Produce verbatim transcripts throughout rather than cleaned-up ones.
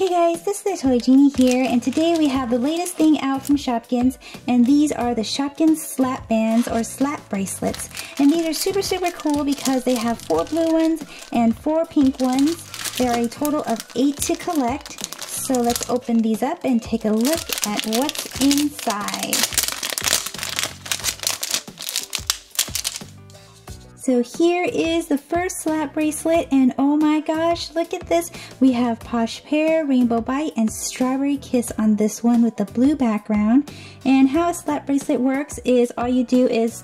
Hey guys, this is the Toy Genie here, and today we have the latest thing out from Shopkins, and these are the Shopkins Slap Bands or Slap Bracelets. And these are super super cool because they have four blue ones and four pink ones. There are a total of eight to collect. So let's open these up and take a look at what's inside. So here is the first slap bracelet, and oh my gosh, look at this. We have Posh Pear, Rainbow Bite, and Strawberry Kiss on this one with the blue background. And how a slap bracelet works is all you do is,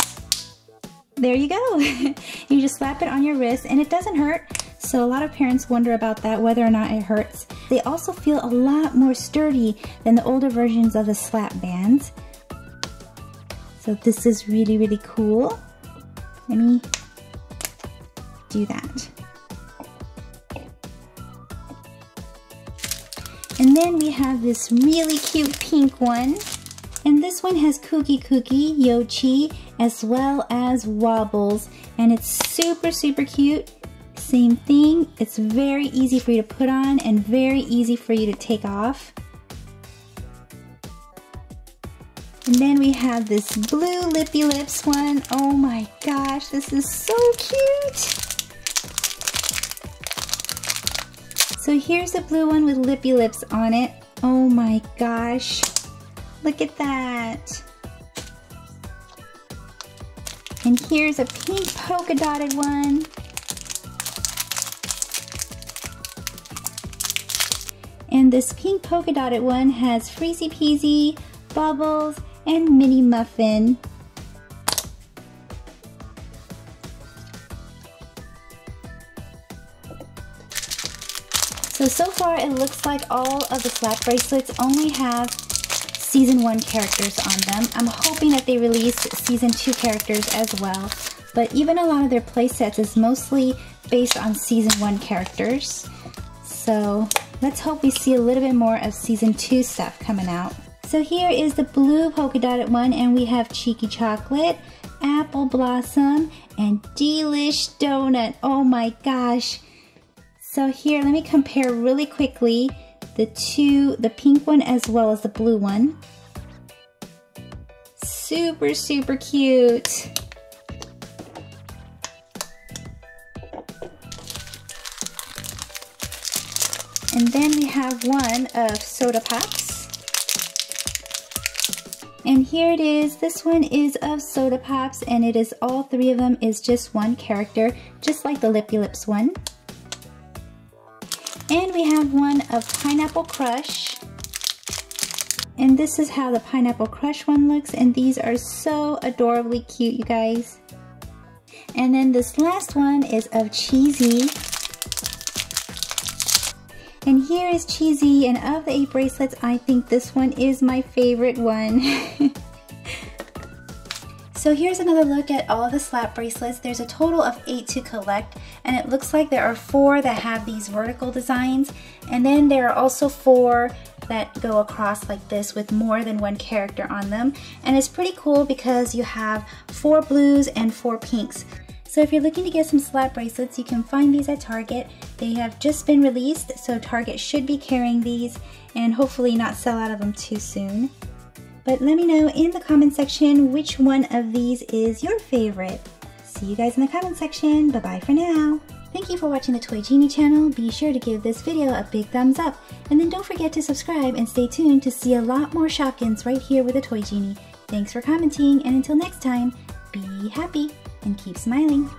there you go. You just slap it on your wrist and it doesn't hurt. So a lot of parents wonder about that, whether or not it hurts. They also feel a lot more sturdy than the older versions of the slap bands. So this is really, really cool. Let me do that. And then we have this really cute pink one. And this one has Kooky Kooky Yochi as well as Wobbles. And it's super, super cute. Same thing. It's very easy for you to put on and very easy for you to take off. And then we have this blue Lippy Lips one. Oh my gosh, this is so cute! So here's a blue one with Lippy Lips on it. Oh my gosh, look at that! And here's a pink polka dotted one. And this pink polka dotted one has Freezy Peasy, Bubbles, and Mini Muffin. So, so far it looks like all of the slap bracelets only have season one characters on them. I'm hoping that they release season two characters as well. But even a lot of their play sets is mostly based on season one characters. So let's hope we see a little bit more of season two stuff coming out. So here is the blue polka dotted one, and we have Cheeky Chocolate, Apple Blossom, and Delish Donut. Oh my gosh. So here, let me compare really quickly the two, the pink one as well as the blue one. Super, super cute. And then we have one of Soda Pops. And here it is. This one is of Soda Pops, and it is all three of them is just one character, just like the Lippy Lips one. And we have one of Pineapple Crush. And this is how the Pineapple Crush one looks, and these are so adorably cute, you guys. And then this last one is of Cheesy. And here is Cheesy, and of the eight bracelets, I think this one is my favorite one. So here's another look at all the slap bracelets. There's a total of eight to collect, and it looks like there are four that have these vertical designs, and then there are also four that go across like this with more than one character on them. And it's pretty cool because you have four blues and four pinks. So if you're looking to get some slap bracelets, you can find these at Target. They have just been released, so Target should be carrying these and hopefully not sell out of them too soon. But let me know in the comment section which one of these is your favorite. See you guys in the comment section. Bye-bye for now. Thank you for watching the Toy Genie channel. Be sure to give this video a big thumbs up. And then don't forget to subscribe and stay tuned to see a lot more Shopkins right here with the Toy Genie. Thanks for commenting, and until next time, be happy and keep smiling.